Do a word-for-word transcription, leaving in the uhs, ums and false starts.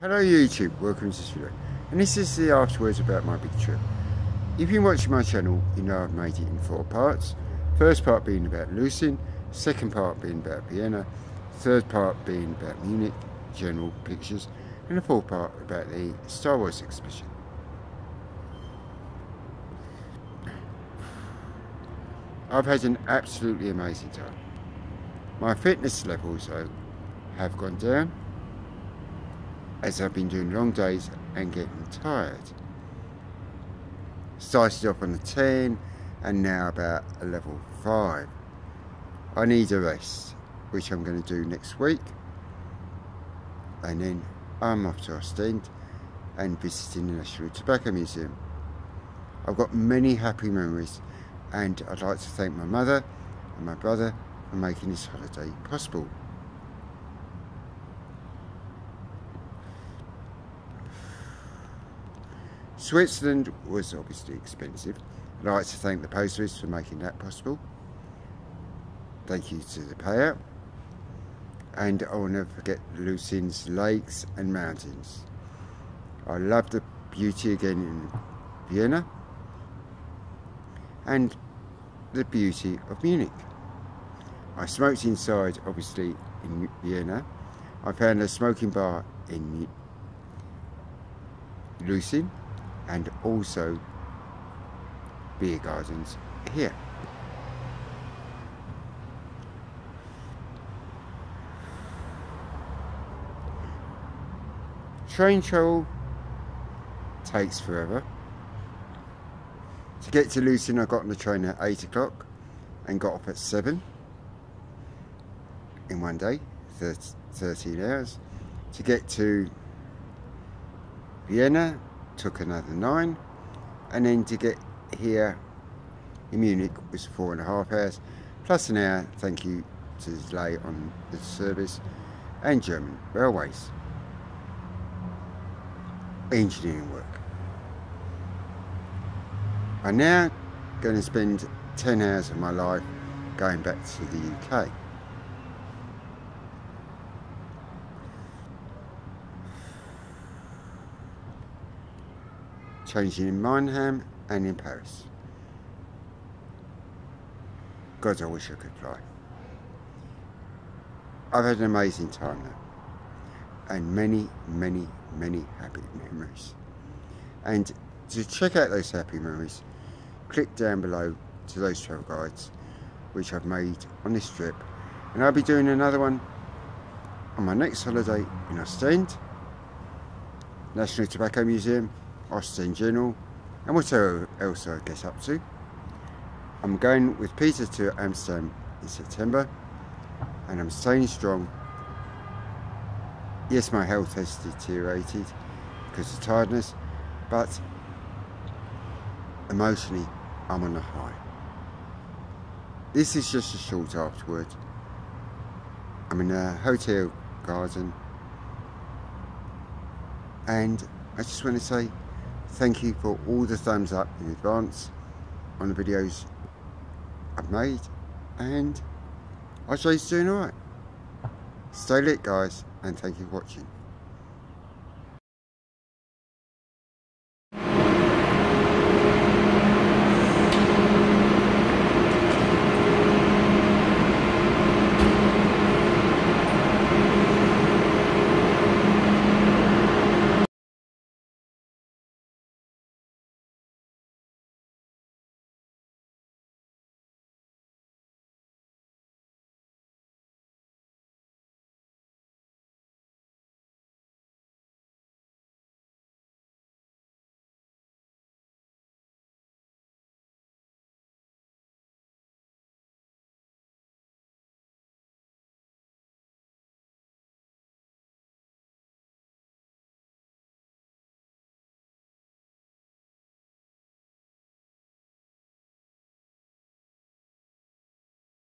Hello YouTube, welcome to this video, and this is the afterwards about my big trip. If you watch my channel, you know I've made it in four parts. First part being about Lucerne, second part being about Vienna, third part being about Munich, general pictures, and the fourth part about the Star Wars exhibition. I've had an absolutely amazing time. My fitness levels though have gone down, as I've been doing long days and getting tired. Started off on a ten and now about a level five. I need a rest, which I'm going to do next week, and then I'm off to Ostend and visiting the National Tobacco Museum. I've got many happy memories, and I'd like to thank my mother and my brother for making this holiday possible. Switzerland was obviously expensive. I'd like to thank the post office for making that possible. Thank you to the payout. And I will never forget Lucerne's lakes and mountains. I love the beauty again in Vienna and the beauty of Munich. I smoked inside, obviously, in Vienna. I found a smoking bar in Lucerne, and also beer gardens here. Train travel takes forever. To get to Lucerne, I got on the train at eight o'clock and got off at seven in one day, thirteen hours. To get to Vienna, took another nine, and then to get here in Munich was four and a half hours plus an hour, thank you to the delay on the service and German railways. Engineering work. I'm now going to spend ten hours of my life going back to the U K. Changing in Mannheim and in Paris. God, I wish I could fly. I've had an amazing time now, and many, many, many happy memories. And to check out those happy memories, click down below to those travel guides which I've made on this trip, and I'll be doing another one on my next holiday in Ostend, National Tobacco Museum, Ostend General, and whatever else I get up to. I'm going with Peter to Amsterdam in September, and I'm staying strong. Yes, my health has deteriorated because of tiredness, but emotionally I'm on a high. This is just a short afterward. I'm in a hotel garden, and I just want to say thank you for all the thumbs up in advance on the videos I've made, and I say it's doing alright. Stay lit guys, and thank you for watching.